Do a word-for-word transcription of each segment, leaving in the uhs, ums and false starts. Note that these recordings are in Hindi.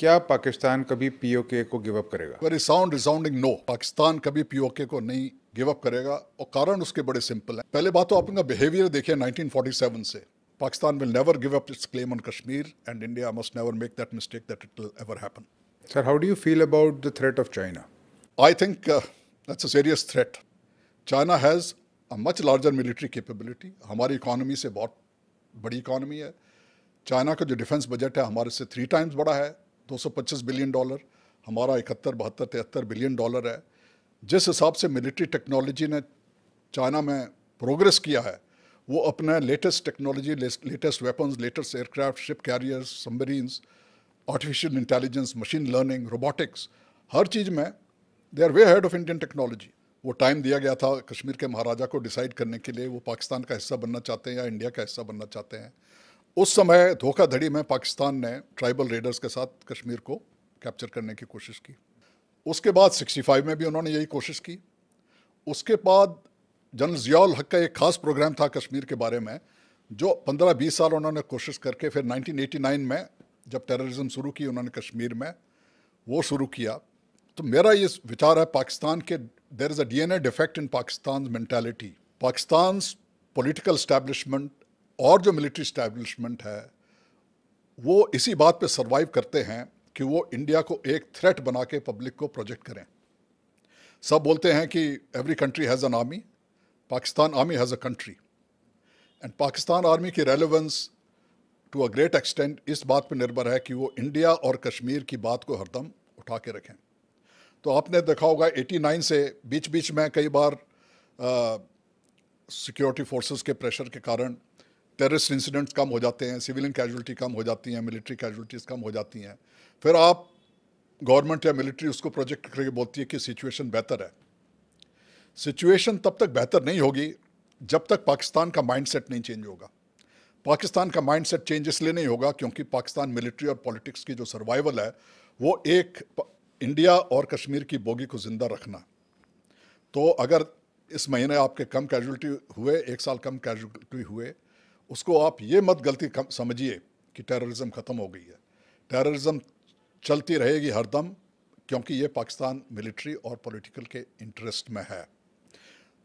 क्या पाकिस्तान कभी पीओके को गिव अप करेगा? Very sound resounding no. Pakistan कभी पीओके को नहीं गिव अप करेगा और कारण उसके बड़े सिंपल हैं। पहले बात तो आप उनका बिहेवियर देखिए नाइनटीन फोर्टी सेवन से। Pakistan will never give up its claim on Kashmir and India must never make that mistake that it will ever happen. Sir, how do you feel about the threat of China? I think that's a serious threat. China has a much larger military capability. हमारी इकॉनमी से बहुत बड़ी इकॉनमी है। चाइना का जो डिफेंस बजट है हमारे से थ्री टाइम्स बड़ा है, दो सौ पच्चीस बिलियन डॉलर। हमारा इकहत्तर बहत्तर तिहत्तर बिलियन डॉलर है। जिस हिसाब से मिलिट्री टेक्नोलॉजी ने चाइना में प्रोग्रेस किया है, वो अपने latest technology, latest weapons, latest aircraft, ship carriers, submarines, artificial intelligence, machine learning, robotics, हर चीज़ में they are way ahead of Indian technology. वो टाइम दिया गया था कश्मीर के महाराजा को डिसाइड करने के लिए वो पाकिस्तान का हिस्सा बनना चाहते हैं या इंडिया का हिस्सा बनना चाहते हैं। उस समय धोखाधड़ी में पाकिस्तान ने ट्राइबल रेडर्स के साथ कश्मीर को कैप्चर करने की कोशिश की। उसके बाद सिक्सटी फाइव में भी उन्होंने यही कोशिश की। उसके बाद जनरल ज़ियाउल हक का एक ख़ास प्रोग्राम था कश्मीर के बारे में, जो पंद्रह बीस साल उन्होंने कोशिश करके फिर नाइनटीन एटी नाइन में जब टेररिज्म शुरू की उन्होंने कश्मीर में, वो शुरू किया। तो मेरा ये विचार है पाकिस्तान के there is a D N A defect in Pakistan mentality. Pakistan political establishment और जो मिलिट्री इस्टेब्लिशमेंट है वो इसी बात पे सरवाइव करते हैं कि वो इंडिया को एक थ्रेट बना के पब्लिक को प्रोजेक्ट करें। सब बोलते हैं कि every country has an army, Pakistan army has a country, and Pakistan army की relevance to a great extent इस बात पे निर्भर है कि वो इंडिया और कश्मीर की बात को हरदम उठा के रखें। तो आपने देखा होगा एटी नाइन से बीच बीच में कई बार सिक्योरिटी फोर्सेस के प्रेशर के कारण टेररिस्ट इंसिडेंट्स कम हो जाते हैं, सिविलियन कैजुअल्टी कम हो जाती हैं, मिलिट्री कैजुअल्टीज कम हो जाती हैं। फिर आप गवर्नमेंट या मिलिट्री उसको प्रोजेक्ट करके बोलती है कि सिचुएशन बेहतर है। सिचुएशन तब तक बेहतर नहीं होगी जब तक पाकिस्तान का माइंडसेट नहीं चेंज होगा। पाकिस्तान का माइंडसेट चेंज इसलिए नहीं होगा क्योंकि पाकिस्तान मिलिट्री और पॉलिटिक्स की जो सर्वाइवल है वो एक इंडिया और कश्मीर की बोगी को जिंदा रखना। तो अगर इस महीने आपके कम कैजुअल्टी हुए, एक साल कम कैजुअल्टी हुए, उसको आप ये मत गलती समझिए कि टेररिज्म ख़त्म हो गई है। टेररिज्म चलती रहेगी हर दम क्योंकि ये पाकिस्तान मिलिट्री और पॉलिटिकल के इंटरेस्ट में है।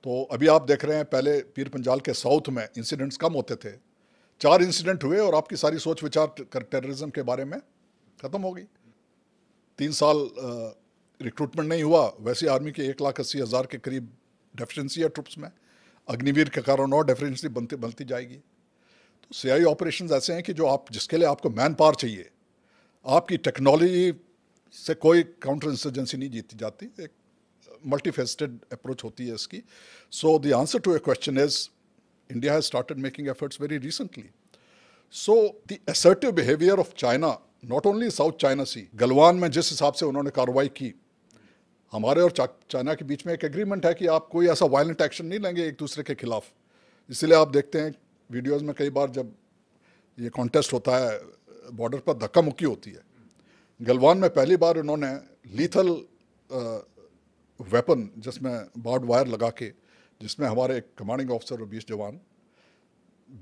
तो अभी आप देख रहे हैं पहले पीर पंजाल के साउथ में इंसिडेंट्स कम होते थे, चार इंसिडेंट हुए और आपकी सारी सोच विचार कर टेररिज्म के बारे में ख़त्म हो गई। तीन साल रिक्रूटमेंट नहीं हुआ, वैसे आर्मी के एक लाख अस्सी हज़ार के करीब डेफिशेंसी है ट्रुप्स में, अग्निवीर के कारण और डेफिशेंसी बनती बनती जाएगी। तो सीआई ऑपरेशंस ऐसे हैं कि जो आप जिसके लिए आपको मैन पावर चाहिए, आपकी टेक्नोलॉजी से कोई काउंटर इंसर्जेंसी नहीं जीती जाती। एक मल्टीफेस्टेड अप्रोच होती है इसकी। So the answer to a question is India has started making efforts very recently. So the assertive behaviour of China, not only South China Sea, Galwan में जिस हिसाब से उन्होंने कार्रवाई की, हमारे और चाइना के बीच में एक एग्रीमेंट है कि आप कोई ऐसा वायलेंट एक्शन नहीं लेंगे एक दूसरे के खिलाफ। इसलिए आप देखते हैं वीडियोस में कई बार जब ये कॉन्टेस्ट होता है बॉर्डर पर धक्का मुक्की होती है। गलवान में पहली बार उन्होंने लीथल वेपन जिसमें बार्ड वायर लगा के, जिसमें हमारे एक कमांडिंग ऑफिसर और बीस जवान,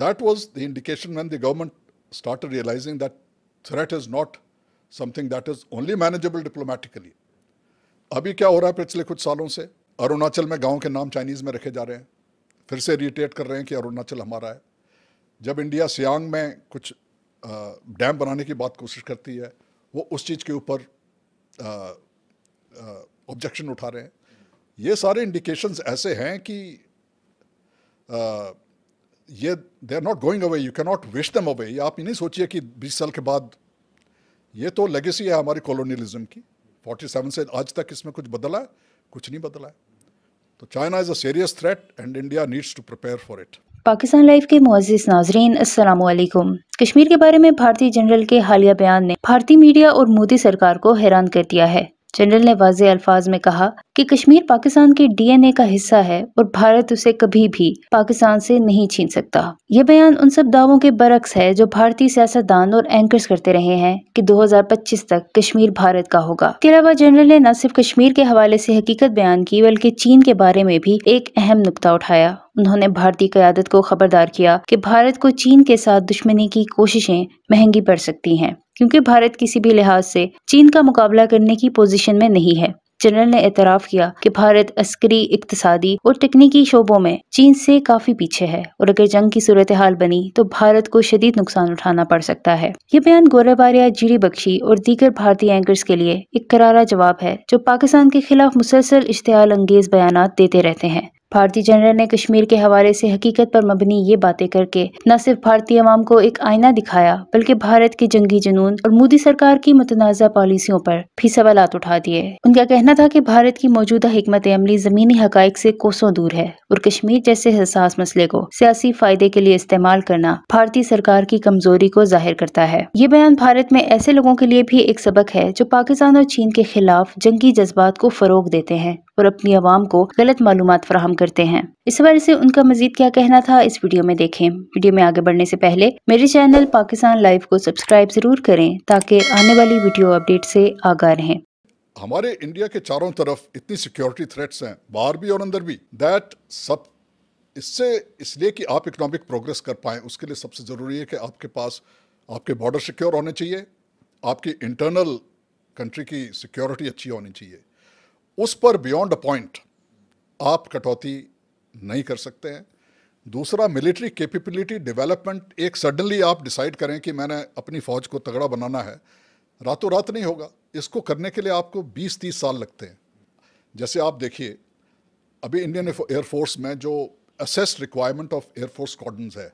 that was the indication when the government started realising that threat is not something that is only manageable diplomatically. अभी क्या हो रहा है पिछले कुछ सालों से, अरुणाचल में गाँव के नाम चाइनीज़ में रखे जा रहे हैं, फिर से रिटेट कर रहे हैं कि अरुणाचल हमारा है। जब इंडिया सियांग में कुछ डैम बनाने की बात कोशिश करती है, वो उस चीज़ के ऊपर ऑब्जेक्शन उठा रहे हैं। ये सारे इंडिकेशंस ऐसे हैं कि आ, ये they are not going away, you can not wish them away. ये आप ही नहीं सोचिए कि बीस साल के बाद, ये तो लेगेसी है हमारी कॉलोनियलिज्म की, सैंतालीस से आज तक इसमें कुछ बदला है? कुछ नहीं बदला है। तो China is a serious threat and India needs to prepare for it. Pakistan live के मुअज़्ज़िज़ नाज़रीन, अस्सलामुअलैकुम। कश्मीर के बारे में भारतीय जनरल के हालिया बयान ने भारतीय मीडिया और मोदी सरकार को हैरान कर दिया है। जनरल ने वाज़े अल्फाज में कहा कि कश्मीर पाकिस्तान के डी एन ए का हिस्सा है और भारत उसे कभी भी पाकिस्तान से नहीं छीन सकता। यह बयान उन सब दावों के बरक्स है जो भारतीय सियासतदान और एंकर्स करते रहे हैं कि दो हज़ार पच्चीस तक कश्मीर भारत का होगा। तिलावत जनरल ने न सिर्फ कश्मीर के हवाले से हकीकत बयान की बल्कि चीन के बारे में भी एक अहम नुक्ता उठाया। उन्होंने भारतीय क़यादत को खबरदार किया कि भारत को चीन के साथ दुश्मनी की कोशिशें महंगी पड़ सकती हैं क्योंकि भारत किसी भी लिहाज से चीन का मुकाबला करने की पोजीशन में नहीं है। जनरल ने एतराफ़ किया कि भारत अस्करी, इक्तसादी और तकनीकी शोबों में चीन से काफी पीछे है और अगर जंग की सूरत हाल बनी तो भारत को शदीद नुकसान उठाना पड़ सकता है। ये बयान गौरव आर्या, जी डी बख्शी और दीगर भारतीय एंकर्स के लिए एक करारा जवाब है जो पाकिस्तान के खिलाफ मुसलसल इश्तिआल अंगेज बयान देते रहते हैं। भारतीय जनरल ने कश्मीर के हवाले से हकीकत पर मबनी ये बातें करके न सिर्फ भारतीय अवाम को एक आईना दिखाया बल्कि भारत के जंगी जुनून और मोदी सरकार की मुतनाज़ा पॉलिसियों पर भी सवालात उठा दिए। उनका कहना था कि भारत की मौजूदा हिकमत अमली ज़मीनी हक़ाइक़ से कोसों दूर है और कश्मीर जैसे हसास मसले को सियासी फायदे के लिए इस्तेमाल करना भारतीय सरकार की कमजोरी को जाहिर करता है। ये बयान भारत में ऐसे लोगों के लिए भी एक सबक है जो पाकिस्तान और चीन के खिलाफ जंगी जज्बात को फ़रोग देते हैं और अपनी आवाम को गलत मालूमात फराहम करते हैं। इस बारे से उनका मजीद क्या कहना था इस वीडियो में देखें। वीडियो में आगे बढ़ने से पहले मेरे चैनल पाकिस्तान लाइव को सब्सक्राइब जरूर करें ताकि आने वाली वीडियो अपडेट से आगाह रहें। हमारे इंडिया के चारों तरफ इतनी सिक्योरिटी थ्रेट्स हैं, बाहर भी और अंदर भी, दैट सब इससे इसलिए कि आप इकोनॉमिक प्रोग्रेस कर पाए उसके लिए सबसे जरूरी है कि आपके पास आपके बॉर्डर सिक्योर होने चाहिए, आपकी इंटरनल कंट्री की सिक्योरिटी अच्छी होनी चाहिए। उस पर बियॉन्ड अ पॉइंट आप कटौती नहीं कर सकते हैं। दूसरा, मिलिट्री कैपेबिलिटी डेवलपमेंट एक सडनली आप डिसाइड करें कि मैंने अपनी फ़ौज को तगड़ा बनाना है, रातों रात नहीं होगा। इसको करने के लिए आपको बीस तीस साल लगते हैं। जैसे आप देखिए अभी इंडियन एयरफोर्स में जो assessed requirement of air force squadron है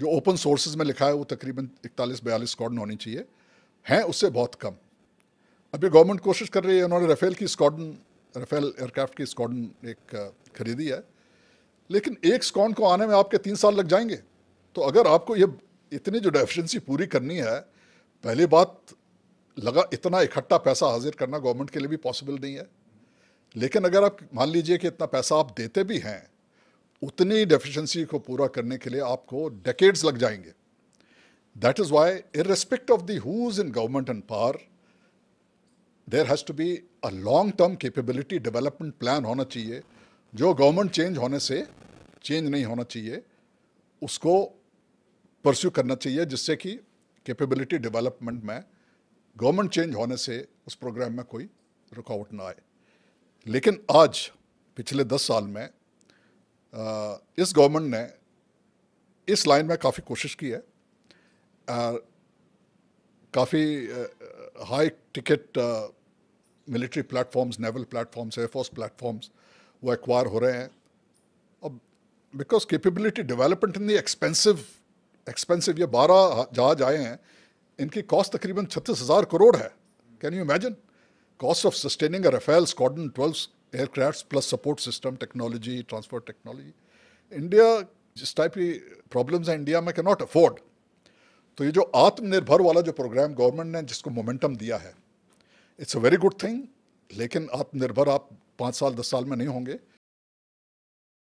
जो ओपन सोर्सेज में लिखा है वो तकरीबन इकतालीस बयालीस स्क्वाड्रन होनी चाहिए, हैं उससे बहुत कम। अभी गवर्नमेंट कोशिश कर रही है, उन्होंने राफेल की स्क्वाड्रन राफेल एयरक्राफ्ट की स्क्वाड्रन एक खरीदी है, लेकिन एक स्क्वाड्रन को आने में आपके तीन साल लग जाएंगे। तो अगर आपको ये इतनी जो डेफिशेंसी पूरी करनी है, पहली बात लगा इतना इकट्ठा पैसा हाजिर करना गवर्नमेंट के लिए भी पॉसिबल नहीं है, लेकिन अगर आप मान लीजिए कि इतना पैसा आप देते भी हैं, उतनी डेफिशेंसी को पूरा करने के लिए आपको डेकेड्स लग जाएंगे। That is why irrespective of the who's in government and power there has to be a long term capability development plan होना चाहिए जो गवर्नमेंट चेंज होने से चेंज नहीं होना चाहिए, उसको परस्यू करना चाहिए जिससे कि कैपेबिलिटी डेवलपमेंट में गवर्नमेंट चेंज होने से उस प्रोग्राम में कोई रुकावट ना आए। लेकिन आज पिछले दस साल में इस गवर्नमेंट ने इस लाइन में काफ़ी कोशिश की है, काफ़ी high ticket military platforms, naval platforms, air force platforms वो एक्वायर हो रहे हैं। अब because capability development in the expensive expensive ये बारह जहाज आए हैं, इनकी कॉस्ट तकरीबन छत्तीस हज़ार करोड़ है। Can you imagine cost of sustaining a Rafale squadron, twelve aircraft plus support system, technology transfer, technology. India जिस टाइप की प्रॉब्लम्स हैं इंडिया में, कैन नॉट अफोर्ड। तो ये जो आत्मनिर्भर वाला जो प्रोग्राम गवर्नमेंट ने जिसको मोमेंटम दिया है, it's a very good thing, लेकिन आत्मनिर्भर आप पाँच साल दस साल में नहीं होंगे।